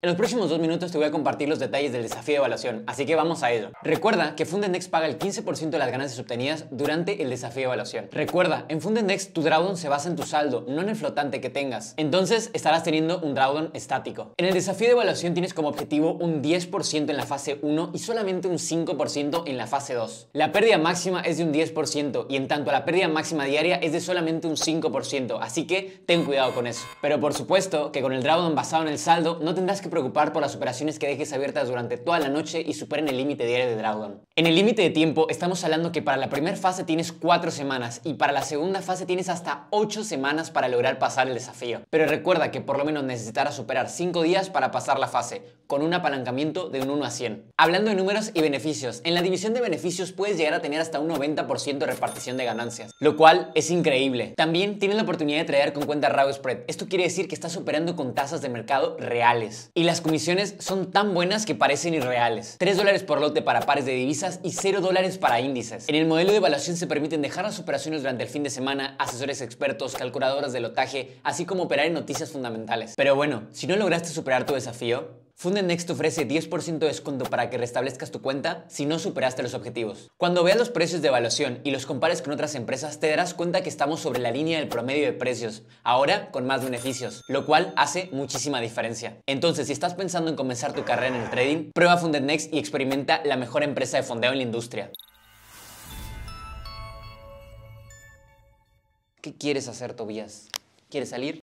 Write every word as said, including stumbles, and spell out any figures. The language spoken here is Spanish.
En los próximos dos minutos te voy a compartir los detalles del desafío de evaluación, así que vamos a ello. Recuerda que FundedNext paga el quince por ciento de las ganancias obtenidas durante el desafío de evaluación. Recuerda, en FundedNext tu Drawdown se basa en tu saldo, no en el flotante que tengas. Entonces estarás teniendo un Drawdown estático. En el desafío de evaluación tienes como objetivo un diez por ciento en la fase uno y solamente un cinco por ciento en la fase dos. La pérdida máxima es de un diez por ciento y en tanto la pérdida máxima diaria es de solamente un cinco por ciento, así que ten cuidado con eso. Pero por supuesto que con el Drawdown basado en el saldo no tendrás que preocupar por las operaciones que dejes abiertas durante toda la noche y superen el límite diario de Drawdown. En el límite de tiempo estamos hablando que para la primera fase tienes cuatro semanas y para la segunda fase tienes hasta ocho semanas para lograr pasar el desafío. Pero recuerda que por lo menos necesitarás superar cinco días para pasar la fase, con un apalancamiento de un uno a cien. Hablando de números y beneficios, en la división de beneficios puedes llegar a tener hasta un noventa por ciento de repartición de ganancias, lo cual es increíble. También tienes la oportunidad de traer con cuenta Raw Spread. Esto quiere decir que estás operando con tasas de mercado reales. Y las comisiones son tan buenas que parecen irreales. tres dólares por lote para pares de divisas y cero dólares para índices. En el modelo de evaluación se permiten dejar las operaciones durante el fin de semana, asesores expertos, calculadoras de lotaje, así como operar en noticias fundamentales. Pero bueno, si no lograste superar tu desafío, FundedNext te ofrece diez por ciento de descuento para que restablezcas tu cuenta si no superaste los objetivos. Cuando veas los precios de evaluación y los compares con otras empresas, te darás cuenta que estamos sobre la línea del promedio de precios, ahora con más beneficios, lo cual hace muchísima diferencia. Entonces, si estás pensando en comenzar tu carrera en el trading, prueba FundedNext y experimenta la mejor empresa de fondeo en la industria. ¿Qué quieres hacer, Tobías? ¿Quieres salir?